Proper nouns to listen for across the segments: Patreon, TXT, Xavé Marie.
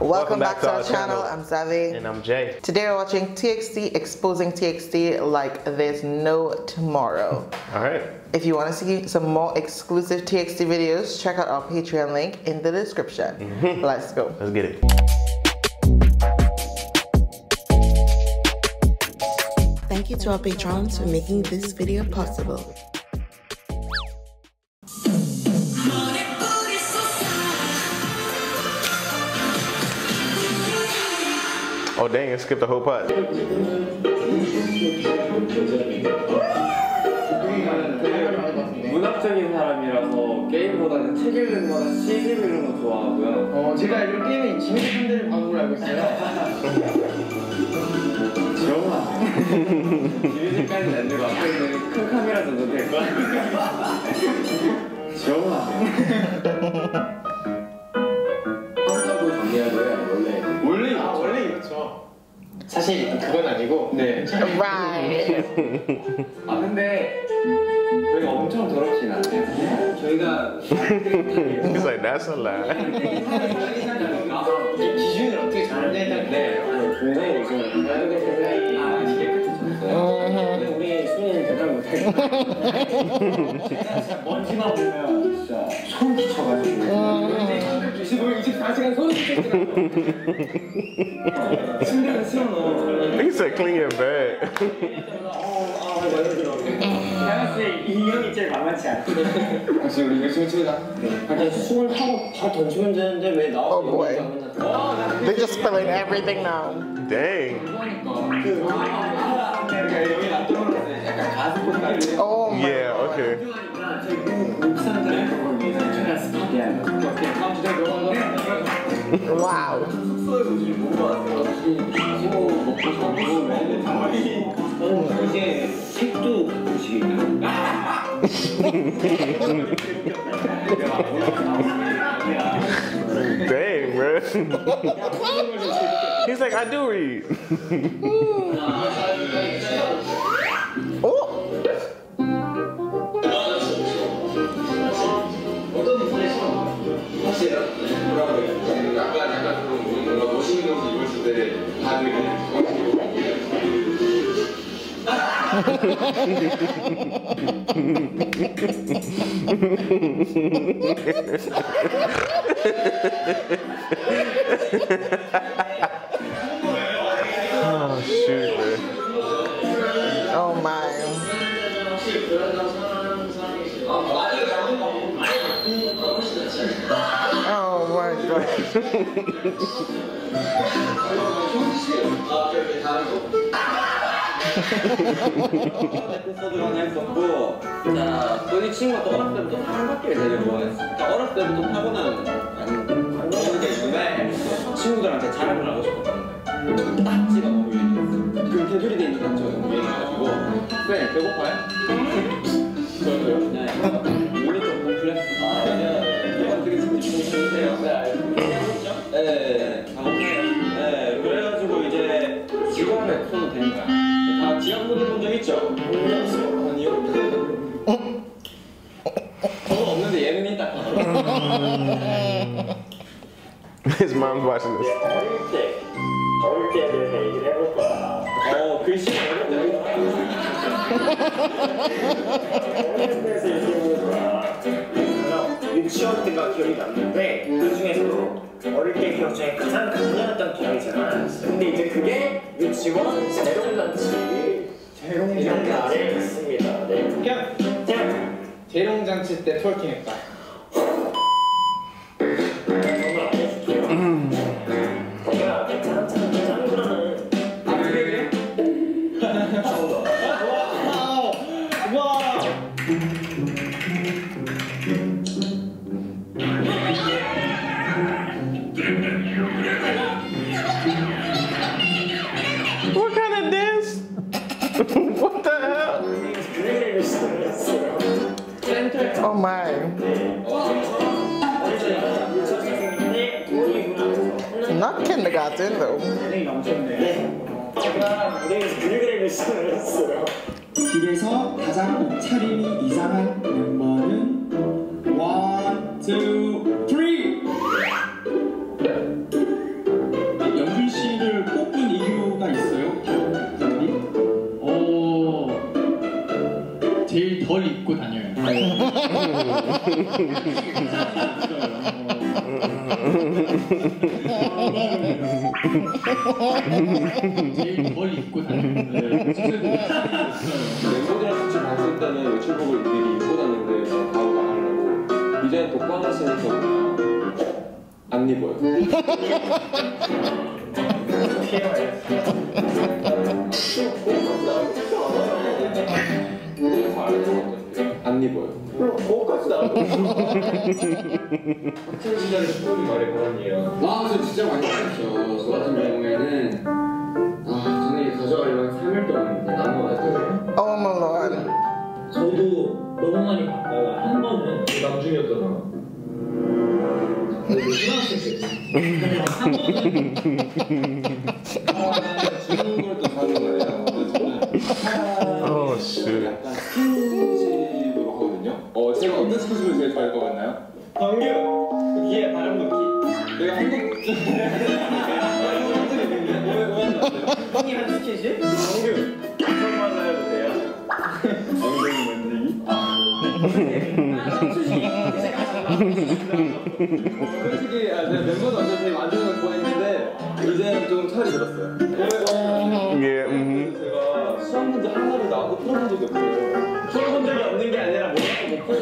Welcome back to our channel. I'm Xavé. And I'm Jay. Today we're watching TXT, exposing TXT like there's no tomorrow. Alright. If you want to see some more exclusive TXT videos, check out our Patreon link in the description. Let's go. Let's get it. Thank you to our Patrons for making this video possible. Oh dang, it skipped the whole part. 문학적인 사람이라서 게임보다는 책 읽는 거나 시 읽는 거 좋아하고요. 제가 알기로 게임에 진입한다는 방법을 알고 있어요. 영화. 이미지까지는 안 되고 앞에 있는 큰 카메라 정도 될 것 같아요. 영화. 사실 그건 아니고 네. Right. 아 근데 저희가 엄청 더럽진 않아요. 저희가 It's like that's a lie. 이 기준을 어떻게 잡는데 굉장히 요즘 아직 깨끗해졌어요. 우리 수인은 대답 못해요. 진짜 먼지만 보면 진짜 손 붙여가지고 24시간 손을 붙였더라고요. 침대를 실어넣어. He said clean your bed. 대학생 2년이 제일 만만치 않거든요. 역시 우리 열심히 칩니다. 그냥 수술 하고 바로 던지면 되는데 왜 나와서 얘기하지 않는다. They're just spilling everything now. Dang. 여기 놔둬버렸어요. 약간 가슴 꽂아요. Yeah, okay. 목상자를 그걸 위해서 준비했습니다. 와우. 이제 책도 Dang, bro. He's like, I do read. Oh. Oh shoot, man. Oh my. Oh my god. 에피소드는 했었고, 저희 친구가 어렸을 때부터 타박기를 되게 좋아했어요. 어렸을 때부터 타고난 관계이기 때문에 친구들한테 자랑을 하고 싶었거든요. 딱지가 너무 유행했어요. 그 테두리 돼 있는 딱지가 너무 유행해가지고 네, 배고파요? 저도요? 네, 모니터 콤플렉스. 아, 왜냐면 이건 되게 집중이 좋으세요. 네, 알고 계시죠? 네, 네, 그래가지고 이제 직원에 써도 되니까 지하분들 본 적 있죠? 아니요. 저도 없는데 얘는 있다. His mom's watching this. 어릴 때 대해서 얘기를 해볼 거야. 글씨가 어릴 때 어릴 때에서 얘기해볼 거야. 유치원 때가 기억이 남는데 그 중에서도 어릴 때 기억 중에 가장 강렬했던 기억이 제일 많았어요. 근데 이제 그게 유치원 재롱잔치 재롱장치 했습니다. 네. 그냥 재롱장치 때 톨킹했다. 정말 안 해줄게요. 내가 괜찮은 그러면 안 되게? 와우! 와우! What kind of dance? What the hell? Oh my. Not kindergarten though. 길에서 가장 차림이 이상한 멤버는 1, 2, 3. 제일 덜 입고 다니는데 멤버들이랑 같이 방송했다는 외출복을 미리 입고 다니는데 저 바로 나가려고 이제 독방을 쓰니까 그냥 안 입어요. 안 입어요. 그럼 뭐까지 나왔어? 학창 시절에 슈퍼이 말해 그런 이에요. 아, 저 진짜 많이 받았죠. 저 같은 경우에는 아, 저는 가져가려면 3일 동안 나눠가지고. Oh my lord. 저도 너무 많이 받다가 한 번은 남중이었잖아. 한 번은 주는 걸 또 사는 거예요. 어, 씨. 제가 어떤 스킨십을 제일 좋아할 것 같나요? 방금! 귀에 바람 넣기. 내가 한국 형이 한 스킨십? 방금! 정말 나해도 돼요? 엉덩이 만지기? 솔직히 멤버도 완전 좋아했는데 이제는 좀 차라리 들었어요. 제가 수학 문제 하나도 나하고 풀어본 적이 없어요. 풀어본 적이 없는 게 아니라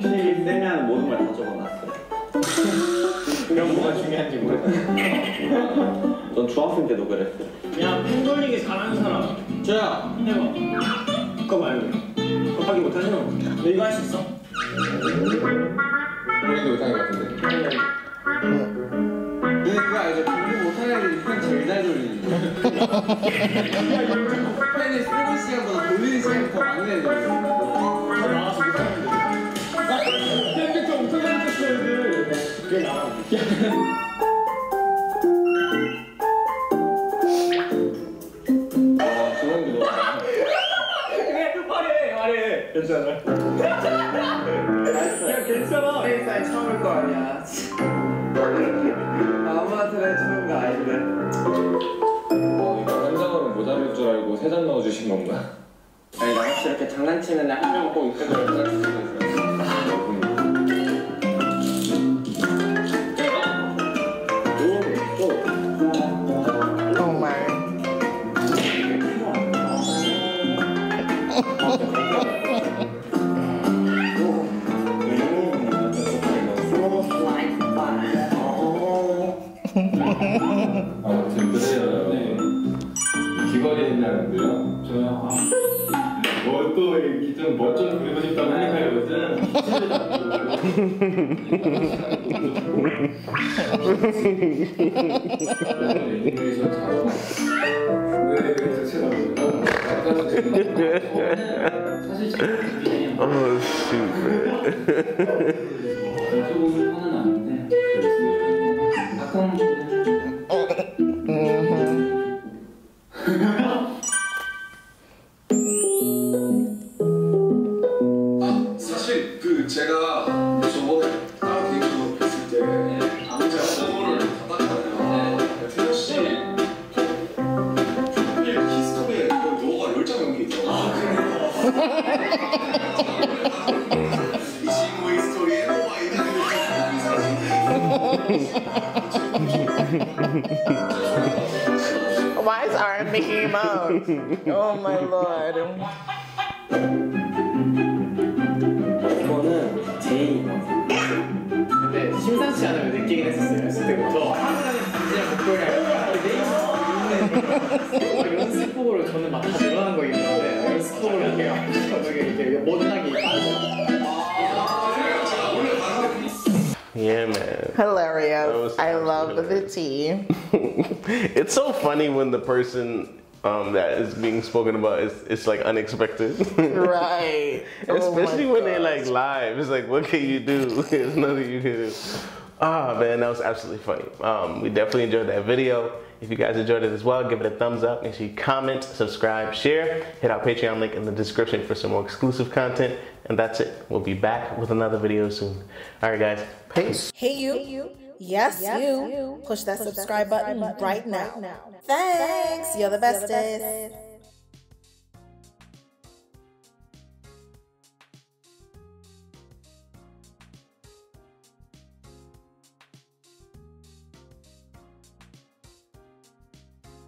필기 세면 모든 걸 다 적어놨어요. 그냥 뭐가 중요한지 몰라. 넌 중학생 때도 그랬어. 야, 펜 돌리기 잘하는 사람. 저야. 해봐. 그거 말고. 깜빡이 못하지 너. 너 이거 할 수 있어? 우리도 못하는 것 같은데. 근데 그거 알죠? 공부 못하는 애들이 펜 제일 잘 돌리는 거. 펜을 쓰는 시간보다 돌리는 시간이 더 많은 애들. 잘 나와서 못하는 애들. 펜 좀 엄청 잘했어요. 그게 나와. 아, 저런 게 너무 많아. 그게 말해, 말해. 괜찮아. 그냥 괜찮아. 세상에 처음 올 거 아니야. 아무한테나 주는 거 아닌데. 와, 이거 한 장으로 모자랄 줄 알고 세 장 넣어주신 건가? 아니, 나 혹시 이렇게 장난치는 애 한 명 꼭 있을 거 같아. 아무튼 그래요. 네. 귀걸이 했냐고요? 저요. 뭐또 이렇게 멋좀 부리고 싶다고 하니까요. 사실 제가 저번에 다른 얘기로 했을 때 제가 선물을 받았잖아요. 태연씨 히스토리에 너가 10장 연기했잖아. 아 그래요? 이 친구의 히스토리에 너가 이런 Why is R making him out? Oh my lord. 심상치 않으면 느끼긴 했었어요. 했을 때부터 하늘하는 진지한 목소리가 이런 스포를 저는 막 다 늘어난 거긴 한데 이런 스포를 이렇게 막 못나게 Yeah, man. Hilarious. I love the tea. It's so funny when the person that is being spoken about it's like unexpected. Right. Especially when they like live. It's like what can you do? There's nothing you can do. Ah, man, that was absolutely funny. We definitely enjoyed that video. If you guys enjoyed it as well, give it a thumbs up. Make sure you comment, subscribe, share. Hit our Patreon link in the description for some more exclusive content. And that's it. We'll be back with another video soon. All right, guys. Peace. Hey, you. Hey, you. Yes, yes, you. Push that subscribe button right now. Thanks. You're the bestest.